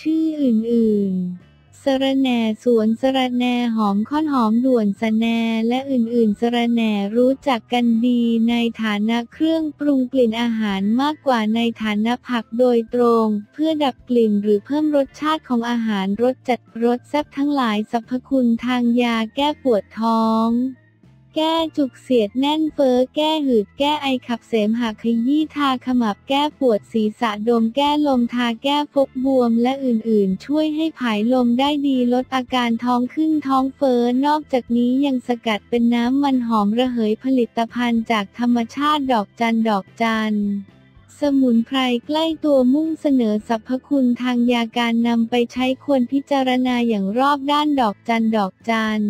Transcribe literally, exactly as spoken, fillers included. ชื่ออื่นๆสระแหน่สวนสระแหน่หอมข้อนหอมด่วนสะแหน่และอื่นๆสระแหน่รู้จักกันดีในฐานะเครื่องปรุงกลิ่นอาหารมากกว่าในฐานะผักโดยตรงเพื่อดับกลิ่นหรือเพิ่มรสชาติของอาหารรสจัดรสแซ่บทั้งหลายสรรพคุณทางยาแก้ปวดท้องแก้จุกเสียดแน่นเฟ้อแก้หืดแก้ไอขับเสมหะขยี้ทาขมับแก้ปวดศีรษะดมแก้ลมทาแก้ฟกบวมและอื่นๆช่วยให้ผายลมได้ดีลดอาการท้องขึ้นท้องเฟ้อนอกจากนี้ยังสกัดเป็นน้ำมันหอมระเหยผลิตภัณฑ์จากธรรมชาติดอกจันดอกจันสมุนไพรใกล้ตัวมุ่งเสนอสรรพคุณทางยาการนำไปใช้ควรพิจารณาอย่างรอบด้านดอกจันดอกจัน